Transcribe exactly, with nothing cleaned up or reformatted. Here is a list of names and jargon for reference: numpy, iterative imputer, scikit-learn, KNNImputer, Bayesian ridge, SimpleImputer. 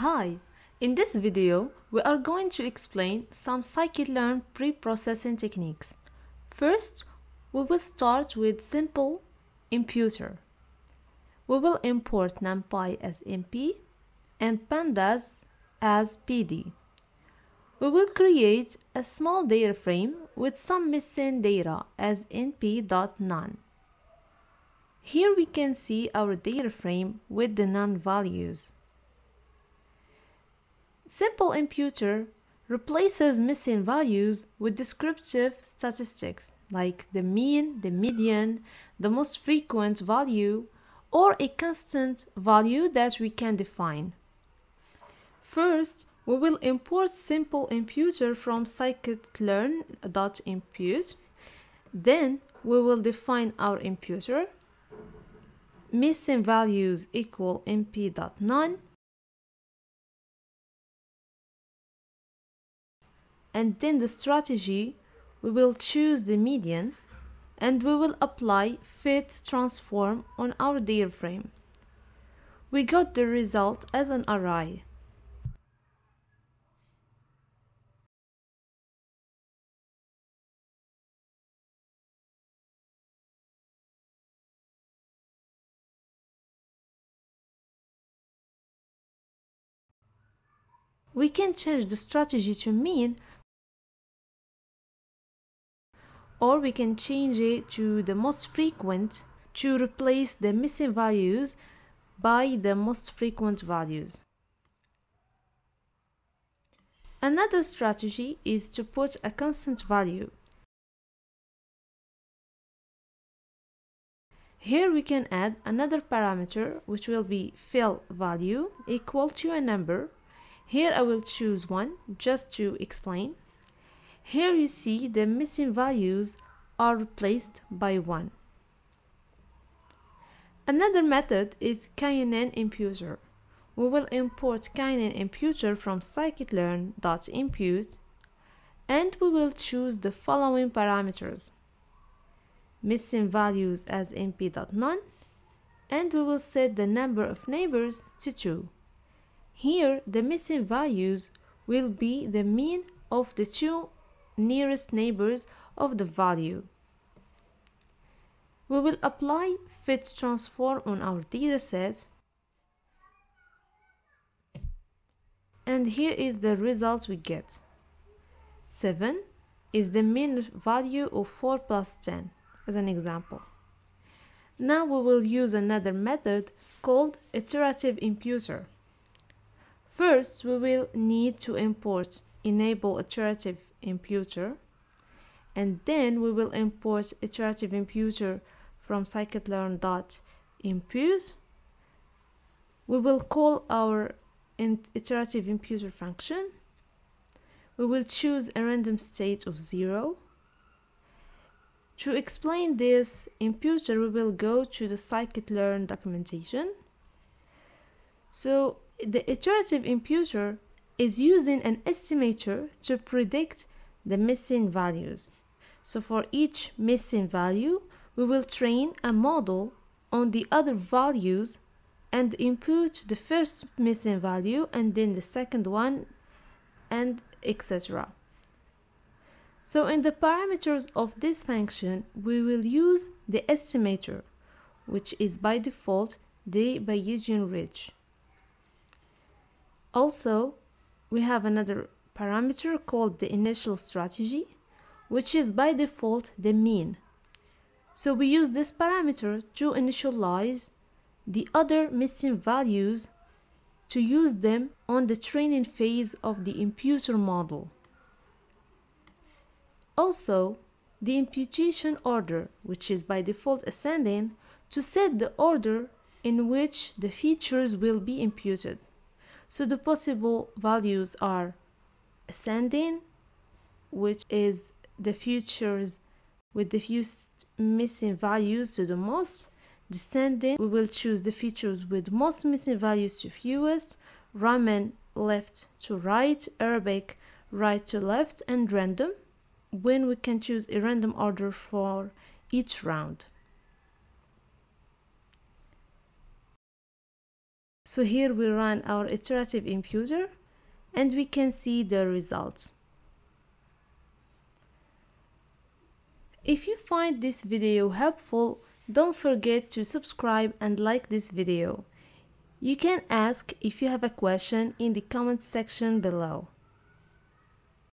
Hi, in this video we are going to explain some scikit-learn pre-processing techniques. First, we will start with SimpleImputer. We will import numpy as M P and pandas as P D. We will create a small data frame with some missing data as N P dot none. Here we can see our data frame with the none values. SimpleImputer replaces missing values with descriptive statistics like the mean, the median, the most frequent value, or a constant value that we can define. First, we will import SimpleImputer from scikit-learn.impute. Then we will define our imputer, missing values equal M P dot none, and then the strategy, we will choose the median, and we will apply fit transform on our data frame. We got the result as an array. We can change the strategy to mean, or we can change it to the most frequent to replace the missing values by the most frequent values. Another strategy is to put a constant value. Here we can add another parameter which will be fill value equal to a number. Here I will choose one just to explain. Here you see the missing values are replaced by one. Another method is KNNImputer. We will import KNNImputer from scikit-learn.impute and we will choose the following parameters. Missing values as M P dot none, and we will set the number of neighbors to two. Here the missing values will be the mean of the two nearest neighbors of the value. We will apply fit transform on our data set, and here is the result we get. seven is the mean value of four plus ten as an example. Now we will use another method called iterative imputer. First, we will need to import enable iterative imputer, and then we will import iterative imputer from scikit-learn.impute. We will call our iterative imputer function. We will choose a random state of zero. To explain this imputer, we will go to the scikit-learn documentation. So the iterative imputer is using an estimator to predict the missing values. So for each missing value, we will train a model on the other values and input the first missing value and then the second one, and et cetera. So in the parameters of this function, we will use the estimator, which is by default the Bayesian ridge. Also, we have another parameter called the initial strategy, which is by default the mean. So we use this parameter to initialize the other missing values to use them on the training phase of the imputer model. Also, the imputation order, which is by default ascending, to set the order in which the features will be imputed. So the possible values are ascending, which is the features with the fewest missing values to the most. Descending, we will choose the features with most missing values to fewest. Roman, left to right. Arabic, right to left. And random, when we can choose a random order for each round. So here we run our iterative imputer and we can see the results. If you find this video helpful, don't forget to subscribe and like this video. You can ask if you have a question in the comment section below.